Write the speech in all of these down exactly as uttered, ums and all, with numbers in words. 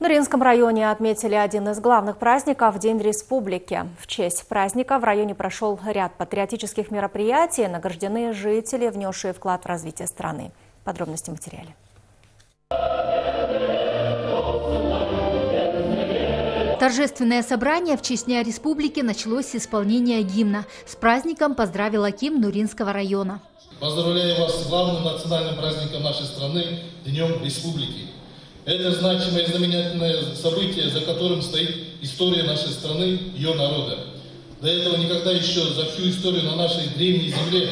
В Нуринском районе отметили один из главных праздников – День Республики. В честь праздника в районе прошел ряд патриотических мероприятий, награждены жители, внесшие вклад в развитие страны. Подробности в материале. Торжественное собрание в честь Дня Республики началось с исполнения гимна. С праздником поздравил аким Нуринского района. Поздравляю вас с главным национальным праздником нашей страны – Днем Республики. Это значимое и знаменательное событие, за которым стоит история нашей страны, ее народа. До этого никогда еще за всю историю на нашей древней земле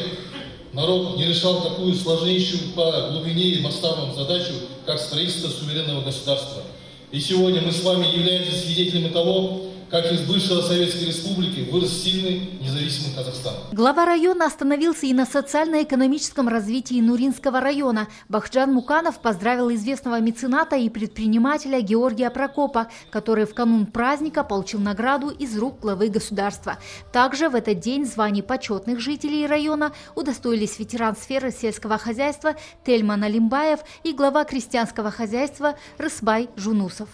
народ не решал такую сложнейшую по глубине и масштабам задачу, как строительство суверенного государства. И сегодня мы с вами являемся свидетелями того, как из бывшего Советской Республики вырос сильный, независимый Казахстан. Глава района остановился и на социально-экономическом развитии Нуринского района. Бахджан Муканов поздравил известного мецената и предпринимателя Георгия Прокопа, который в канун праздника получил награду из рук главы государства. Также в этот день званий почетных жителей района удостоились ветеран сферы сельского хозяйства Тельман Алимбаев и глава крестьянского хозяйства Рысбай Жунусов.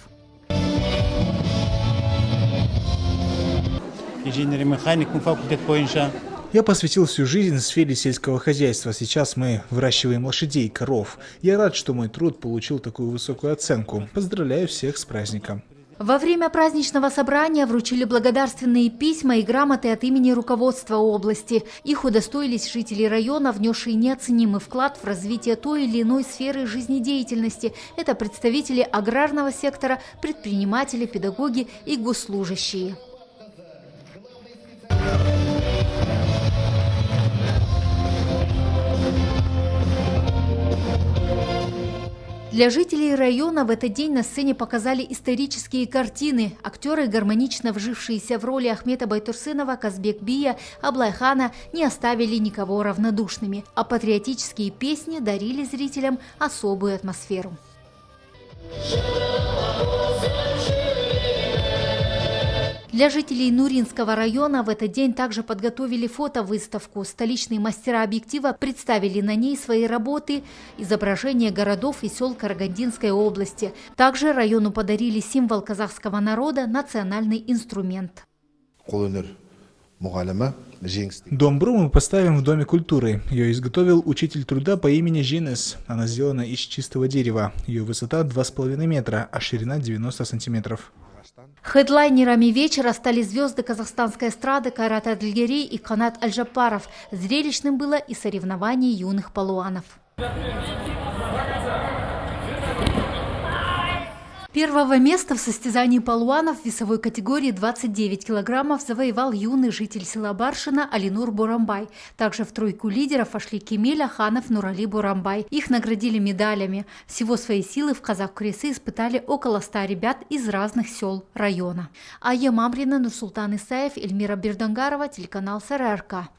Я посвятил всю жизнь сфере сельского хозяйства. Сейчас мы выращиваем лошадей, коров. Я рад, что мой труд получил такую высокую оценку. Поздравляю всех с праздником. Во время праздничного собрания вручили благодарственные письма и грамоты от имени руководства области. Их удостоились жители района, внесшие неоценимый вклад в развитие той или иной сферы жизнедеятельности. Это представители аграрного сектора, предприниматели, педагоги и госслужащие. Для жителей района в этот день на сцене показали исторические картины. Актеры, гармонично вжившиеся в роли Ахмета Байтурсынова, Казбек Бия, Аблайхана, не оставили никого равнодушными. А патриотические песни дарили зрителям особую атмосферу. Для жителей Нуринского района в этот день также подготовили фотовыставку. Столичные мастера объектива представили на ней свои работы, изображения городов и сел Карагандинской области. Также району подарили символ казахского народа – национальный инструмент. Домбру мы поставим в Доме культуры. Ее изготовил учитель труда по имени Жинес. Она сделана из чистого дерева. Ее высота два с половиной метра, а ширина девяносто сантиметров. Хедлайнерами вечера стали звезды казахстанской эстрады Карат Адельгерей и Канат Альжапаров. Зрелищным было и соревнование юных палуанов. Первое место в состязании палуанов в весовой категории двадцать девять килограммов завоевал юный житель села Баршина Алинур Бурамбай. Также в тройку лидеров вошли Кемеля, Ханов, Нурали Бурамбай. Их наградили медалями. Всего свои силы в казак-куресе испытали около ста ребят из разных сел района. Ае Мабрина, Нурсултан Исаев, Эльмира Бердангарова, телеканал С Р Р К.